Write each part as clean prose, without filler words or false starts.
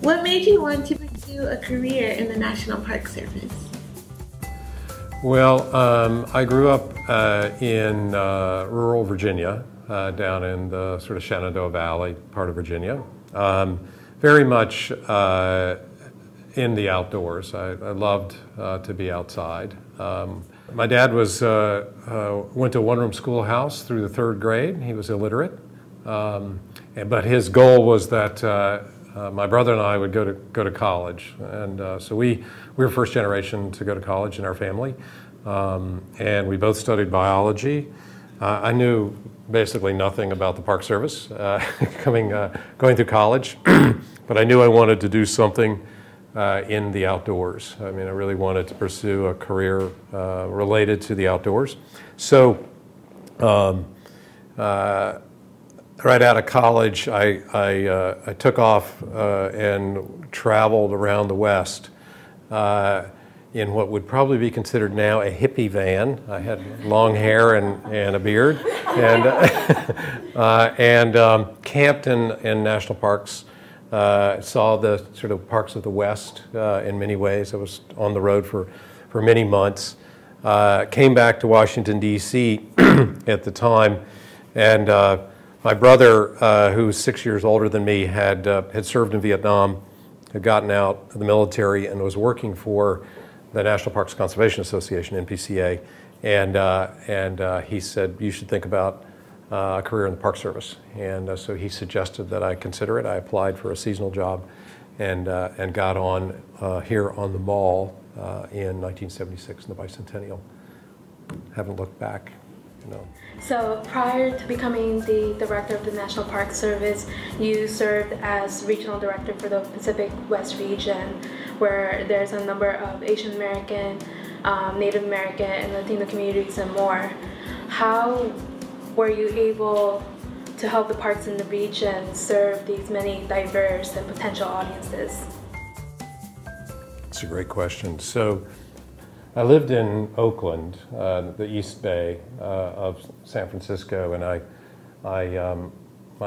What made you want to pursue a career in the National Park Service? Well, I grew up in rural Virginia, down in the sort of Shenandoah Valley part of Virginia. Very much in the outdoors. I loved to be outside. My dad was, went to a one-room schoolhouse through the third grade. He was illiterate, but his goal was that my brother and I would go to college, and so we were first generation to go to college in our family, and we both studied biology. I knew basically nothing about the Park Service going through college, but I knew I wanted to do something in the outdoors. I mean, I really wanted to pursue a career related to the outdoors. So right out of college, I took off and traveled around the West in what would probably be considered now a hippie van. I had long hair and a beard, and, camped in national parks. Saw the sort of parks of the West in many ways. I was on the road for many months. Came back to Washington, D.C. at the time, and my brother, who was 6 years older than me, had served in Vietnam, had gotten out of the military, and was working for the National Parks Conservation Association, NPCA, and he said, you should think about a career in the Park Service, and so he suggested that I consider it. I applied for a seasonal job, and got on here on the Mall in 1976 in the bicentennial. Haven't looked back, you know. So prior to becoming the director of the National Park Service, you served as regional director for the Pacific West region, where there's a number of Asian American, Native American, and Latino communities and more. How were you able to help the parks in the region serve these many diverse and potential audiences? That's a great question. So I lived in Oakland, the East Bay of San Francisco, and my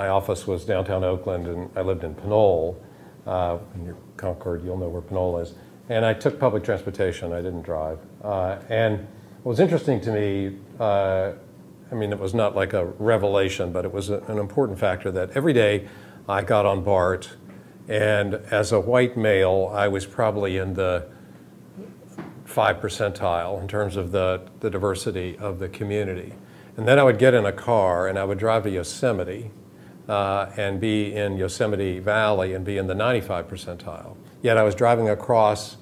office was downtown Oakland, and I lived in Pinole. In your Concord, you'll know where Pinole is. And I took public transportation. I didn't drive. And what was interesting to me, I mean, it was not like a revelation, but it was an important factor that every day I got on BART, and as a white male, I was probably in the 5th percentile in terms of the diversity of the community. And then I would get in a car and I would drive to Yosemite and be in Yosemite Valley and be in the 95th percentile. Yet I was driving across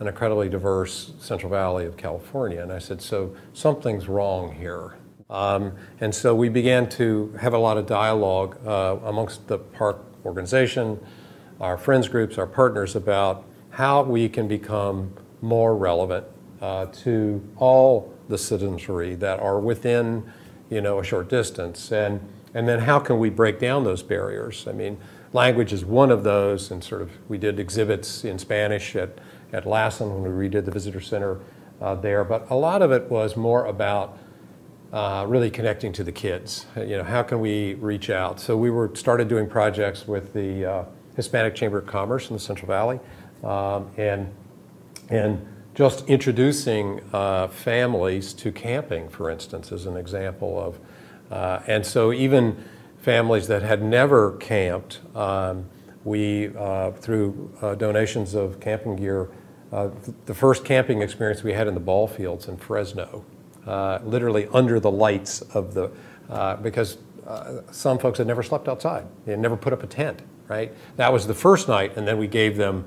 an incredibly diverse Central Valley of California, and I said, so something's wrong here. And so we began to have a lot of dialogue amongst the park organization, our friends groups, our partners, about how we can become more relevant to all the citizenry that are within, you know, a short distance. And then how can we break down those barriers? I mean, language is one of those, and sort of we did exhibits in Spanish at Lassen when we redid the visitor center there, but a lot of it was more about really connecting to the kids. You know, how can we reach out? So we started doing projects with the Hispanic Chamber of Commerce in the Central Valley, and just introducing families to camping, for instance, is an example of. And so even families that had never camped, we through donations of camping gear, the first camping experience we had in the ball fields in Fresno. Literally under the lights of the, because some folks had never slept outside. They had never put up a tent, right? That was the first night, and then we gave them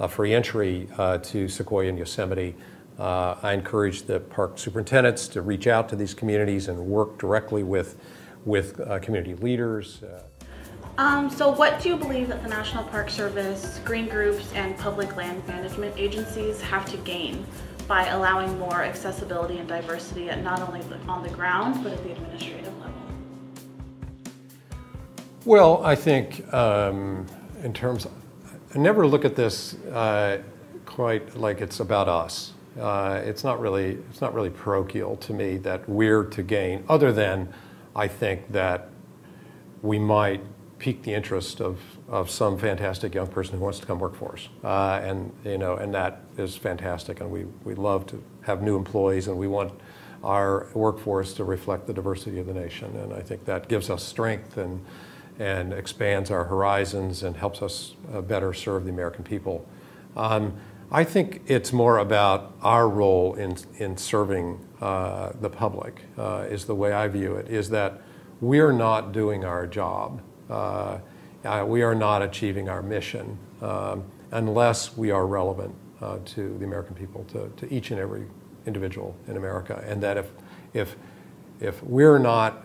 a free entry to Sequoia and Yosemite. I encouraged the park superintendents to reach out to these communities and work directly with community leaders. So what do you believe that the National Park Service, green groups, and public land management agencies have to gain by allowing more accessibility and diversity at not only on the ground, but at the administrative level? Well, I think in terms of, I never look at this quite like it's about us. It's not really parochial to me that we're to gain, other than I think that we might pique the interest of of some fantastic young person who wants to come work for us. And that is fantastic. And we love to have new employees, and we want our workforce to reflect the diversity of the nation. And I think that gives us strength and expands our horizons and helps us better serve the American people. I think it's more about our role in serving the public is the way I view it, is that we're not doing our job. We are not achieving our mission unless we are relevant to the American people, to each and every individual in America. And that if we're not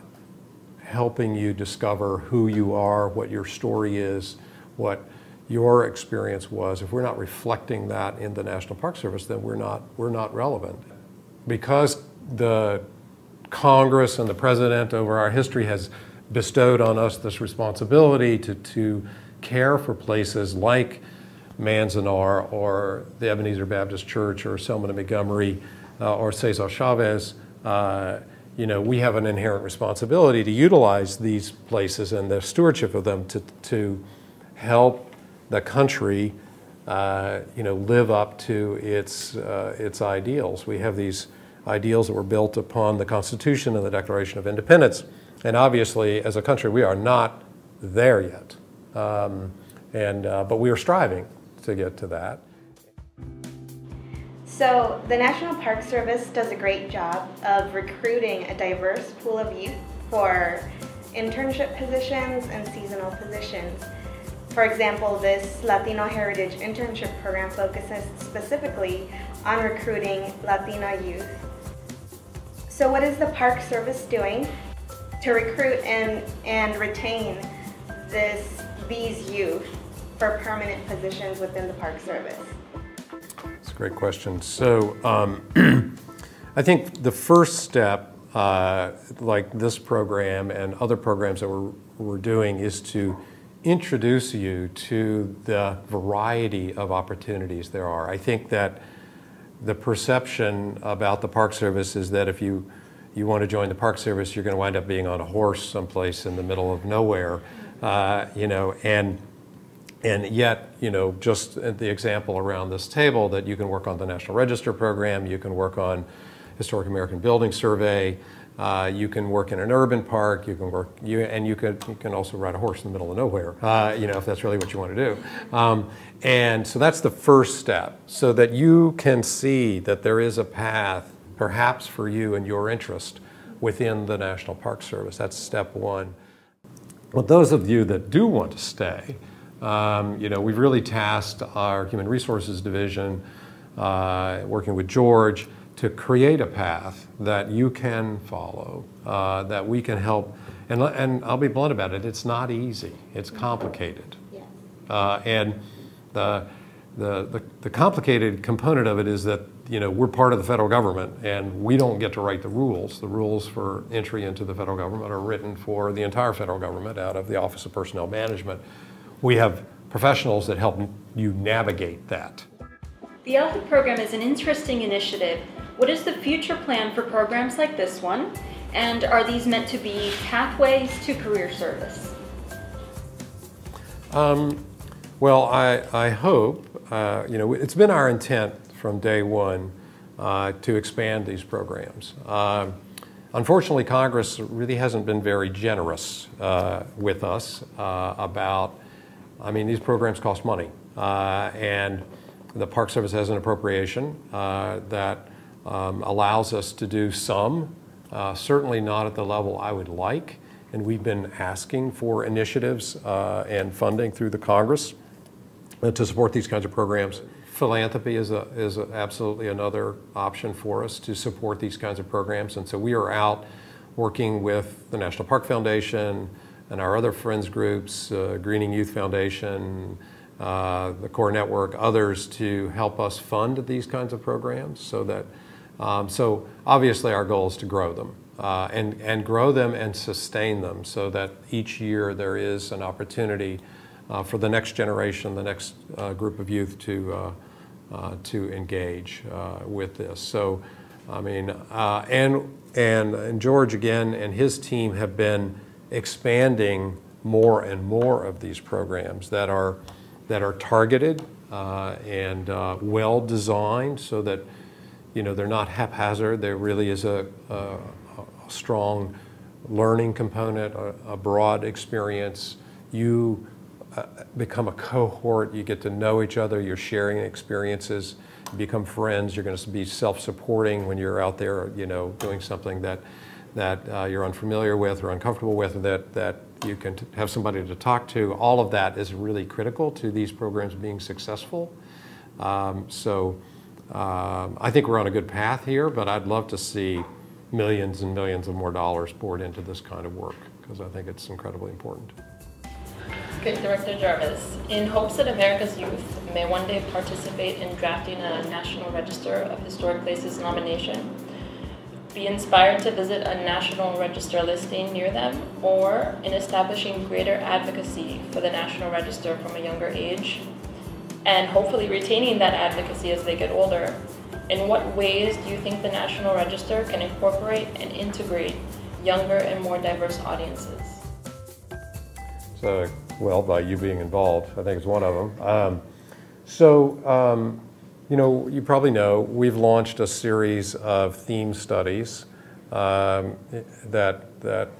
helping you discover who you are, what your story is, what your experience was, if we're not reflecting that in the National Park Service, then we're not relevant. Because the Congress and the President over our history has bestowed on us this responsibility to care for places like Manzanar or the Ebenezer Baptist Church or Selma and Montgomery or Cesar Chavez, we have an inherent responsibility to utilize these places and the stewardship of them to help the country live up to its ideals. We have these ideals that were built upon the Constitution and the Declaration of Independence. And obviously, as a country, we are not there yet. But we are striving to get to that. So the National Park Service does a great job of recruiting a diverse pool of youth for internship positions and seasonal positions. For example, this Latino Heritage Internship Program focuses specifically on recruiting Latino youth. So what is the Park Service doing to recruit and retain these youth for permanent positions within the Park Service? That's a great question. So I think the first step, like this program and other programs that we're doing, is to introduce you to the variety of opportunities there are. I think that the perception about the Park Service is that if you want to join the Park Service, you're going to wind up being on a horse someplace in the middle of nowhere, and yet, just the example around this table, that you can work on the National Register program, you can work on Historic American Building Survey, you can work in an urban park, you can work, you can also ride a horse in the middle of nowhere, if that's really what you want to do. And so that's the first step, so that you can see that there is a path perhaps for you and your interest within the National Park Service. That's step one. Well, those of you that do want to stay, we've really tasked our Human Resources Division, working with George, to create a path that you can follow, that we can help. And I'll be blunt about it, it's not easy. It's complicated. Yes. And the complicated component of it is that we're part of the federal government, and we don't get to write the rules. The rules for entry into the federal government are written for the entire federal government out of the Office of Personnel Management. We have professionals that help you navigate that. The ELPI program is an interesting initiative. What is the future plan for programs like this one? And are these meant to be pathways to career service? Well, I hope, it's been our intent from day one to expand these programs. Unfortunately, Congress really hasn't been very generous with us about, these programs cost money. And the Park Service has an appropriation that allows us to do some, certainly not at the level I would like. And we've been asking for initiatives and funding through the Congress to support these kinds of programs. Philanthropy is absolutely another option for us to support these kinds of programs. And so we are out working with the National Park Foundation and our other friends groups, Greening Youth Foundation, the Core Network, others, to help us fund these kinds of programs so that, so obviously our goal is to grow them and grow them and sustain them so that each year there is an opportunity for the next generation, the next group of youth to engage with this. So, and George again and his team have been expanding more and more of these programs that are targeted and well designed, so that they're not haphazard. There really is a strong learning component, a broad experience. You become a cohort. You get to know each other. You're sharing experiences. You become friends. You're going to be self-supporting when you're out there, doing something that you're unfamiliar with or uncomfortable with, or that you can have somebody to talk to. All of that is really critical to these programs being successful. I think we're on a good path here, but I'd love to see millions and millions of more dollars poured into this kind of work, because I think it's incredibly important. Good, Director Jarvis. In hopes that America's youth may one day participate in drafting a National Register of Historic Places nomination, be inspired to visit a National Register listing near them, or in establishing greater advocacy for the National Register from a younger age, and hopefully retaining that advocacy as they get older, in what ways do you think the National Register can incorporate and integrate younger and more diverse audiences? So, well, by you being involved, I think it's one of them. You probably know, we've launched a series of theme studies that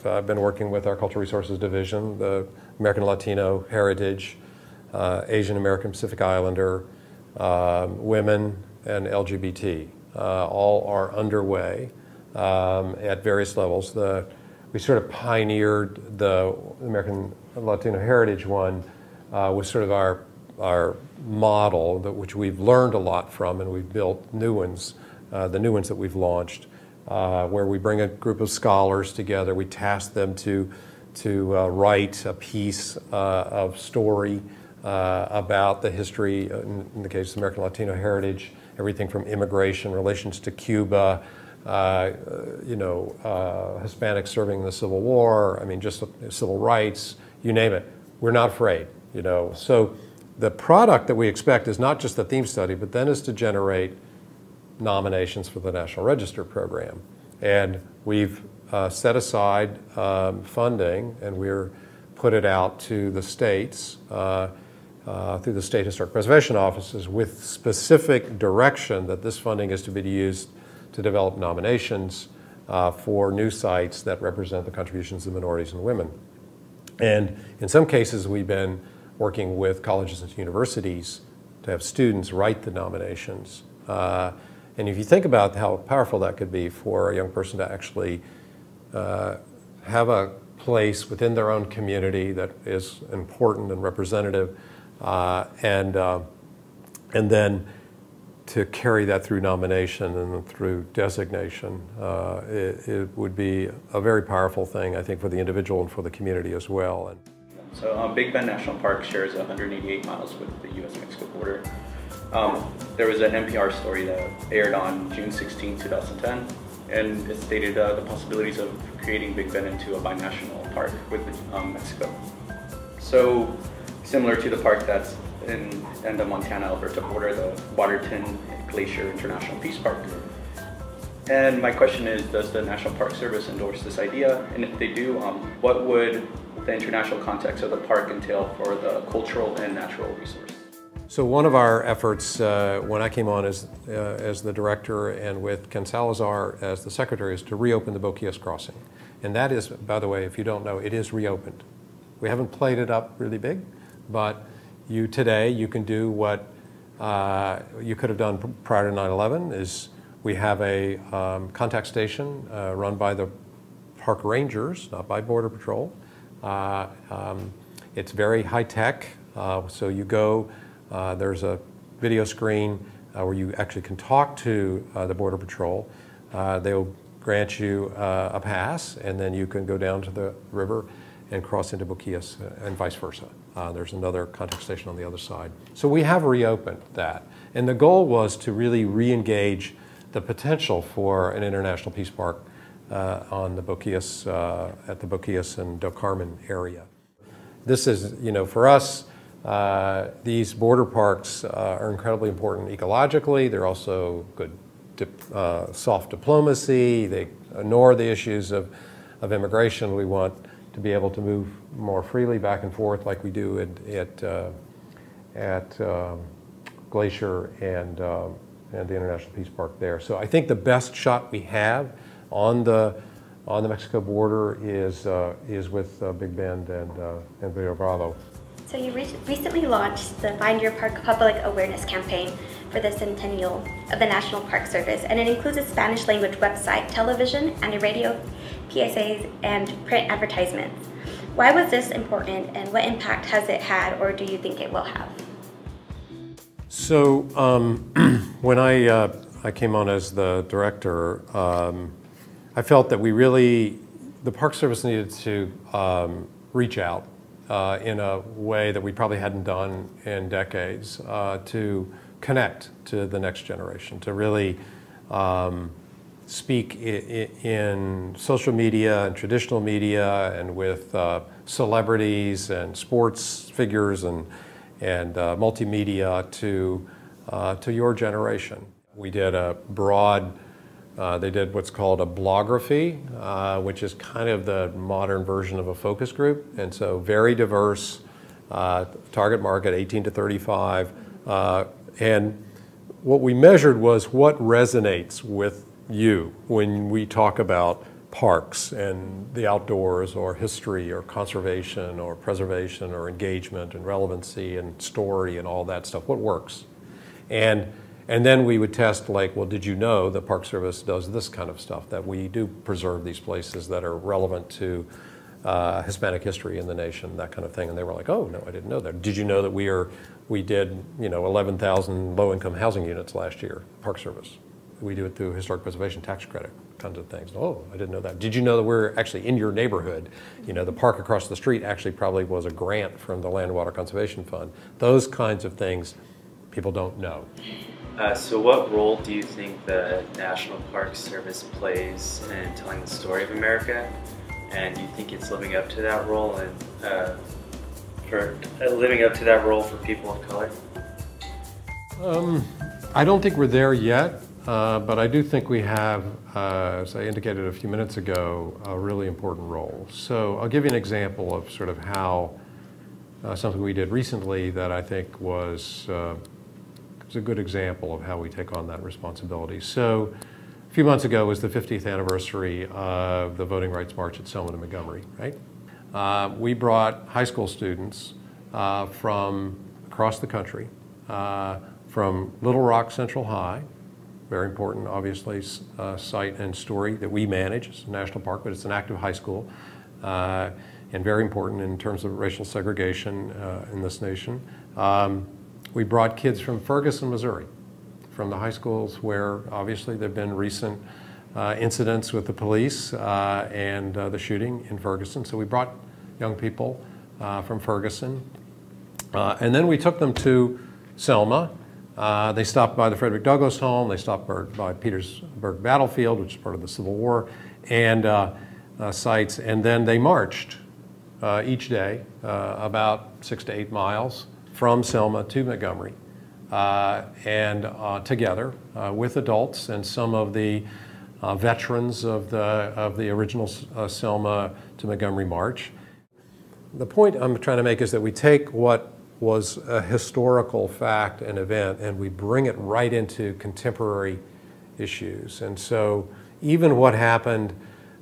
I've been working with our Cultural Resources Division, the American Latino Heritage, Asian American Pacific Islander, women, and LGBT. All are underway at various levels. We sort of pioneered the American Latino Heritage one was sort of our model, that which we've learned a lot from, and we've built new ones, the new ones that we've launched, where we bring a group of scholars together. We task them to write a piece of story about the history, in the case of American Latino heritage, everything from immigration, relations to Cuba, Hispanics serving in the Civil War, I mean, just civil rights, you name it. We're not afraid, So the product that we expect is not just the theme study, but then is to generate nominations for the National Register program. And we've set aside funding, and we're put it out to the states through the state historic preservation offices, with specific direction that this funding is to be used to develop nominations for new sites that represent the contributions of minorities and women. And in some cases, we've been working with colleges and universities to have students write the nominations. And if you think about how powerful that could be for a young person to actually have a place within their own community that is important and representative, and then to carry that through nomination and through designation, it would be a very powerful thing, I think, for the individual and for the community as well. So Big Bend National Park shares 188 miles with the U.S.-Mexico border. There was an NPR story that aired on June 16, 2010, and it stated the possibilities of creating Big Bend into a binational park with Mexico. So similar to the park that's in the Montana-Alberta border, the Waterton Glacier International Peace Park. And my question is, does the National Park Service endorse this idea? And if they do, what would the international context of the park entail for the cultural and natural resource? So one of our efforts when I came on as the director, and with Ken Salazar as the secretary, is to reopen the Boquillas crossing. And that is, by the way, if you don't know, it is reopened. We haven't played it up really big, but today you can do what you could have done prior to 9/11. Is we have a contact station run by the park rangers, not by Border Patrol. It's very high tech, so you go, there's a video screen where you actually can talk to the Border Patrol. They'll grant you a pass, and then you can go down to the river and cross into Boquillas, and vice versa. There's another contact station on the other side. So we have reopened that. And the goal was to really re-engage the potential for an international peace park on the Boquillas, at the Boquillas and Del Carmen area. This is, for us, these border parks are incredibly important ecologically. They're also good soft diplomacy. They ignore the issues of immigration. We want to to be able to move more freely back and forth like we do at Glacier and the International Peace Park there. So I think the best shot we have on the Mexico border is with Big Bend and Rio Bravo. So you recently launched the Find Your Park public awareness campaign for the centennial of the National Park Service, and it includes a Spanish language website, television, and a radio, PSAs, and print advertisements. Why was this important, and what impact has it had, or do you think it will have? So when I came on as the director, I felt that the Park Service needed to reach out in a way that we probably hadn't done in decades to connect to the next generation, to really speak in social media and traditional media and with celebrities and sports figures and multimedia to your generation. We did a broad, they did what's called a blography, which is kind of the modern version of a focus group. And so very diverse, target market, 18 to 35. And what we measured was what resonates with you when we talk about parks and the outdoors or history or conservation or preservation or engagement and relevancy and story and all that stuff. What works? And then we would test, like, well, did you know the Park Service does this kind of stuff, that we do preserve these places that are relevant to Hispanic history in the nation, that kind of thing? And they were like, oh, no, I didn't know that. Did you know that we did, you know, 11,000 low-income housing units last year, Park Service? We do it through historic preservation tax credit, tons of things. Oh, I didn't know that. Did you know that we're actually in your neighborhood? You know, the park across the street actually probably was a grant from the Land and Water Conservation Fund. Those kinds of things people don't know. So what role do you think the National Park Service plays in telling the story of America? And do you think it's living up to that role, and living up to that role for people of color? I don't think we're there yet, but I do think we have, as I indicated a few minutes ago, a really important role. So I'll give you an example of sort of how something we did recently that I think was it's a good example of how we take on that responsibility. So a few months ago was the 50th anniversary of the Voting Rights March at Selma and Montgomery, right? We brought high school students from across the country, from Little Rock Central High, very important, obviously, site and story that we manage. It's a national park, but it's an active high school, and very important in terms of racial segregation in this nation. We brought kids from Ferguson, Missouri, from the high schools where obviously there have been recent incidents with the police and the shooting in Ferguson. So we brought young people from Ferguson. And then we took them to Selma. They stopped by the Frederick Douglass home. They stopped by Petersburg Battlefield, which is part of the Civil War, and sites. And then they marched each day about 6 to 8 miles from Selma to Montgomery, and together with adults and some of the veterans of the original Selma to Montgomery March. The point I'm trying to make is that we take what was a historical fact and event and we bring it right into contemporary issues. And so even what happened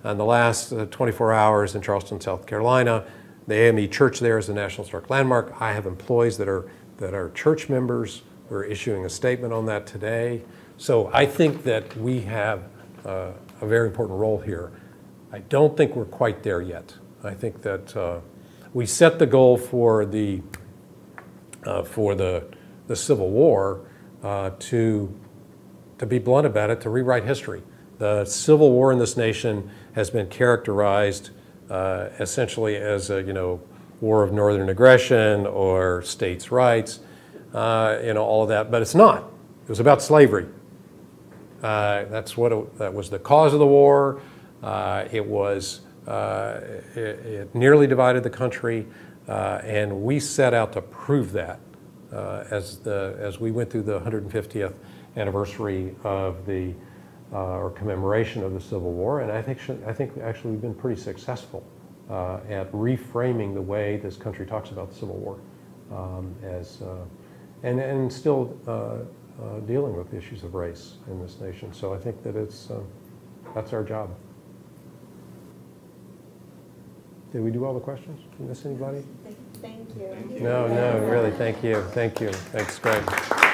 in the last 24 hours in Charleston, South Carolina, the AME church there is a National Historic Landmark. I have employees that are church members. We're issuing a statement on that today. So I think that we have a very important role here. I don't think we're quite there yet. I think that we set the goal for the Civil War to be blunt about it, to rewrite history. The Civil War in this nation has been characterized essentially as a, you know, war of northern aggression or states' rights, you know, all of that, but it's not. It was about slavery. That's what that was the cause of the war. It nearly divided the country, and we set out to prove that as we went through the 150th anniversary of the or commemoration of the Civil War, and I think actually we've been pretty successful at reframing the way this country talks about the Civil War, and still dealing with issues of race in this nation. So I think that it's that's our job. Did we do all the questions? Did we miss anybody? Thank you. No, really, thank you. Thanks, Greg.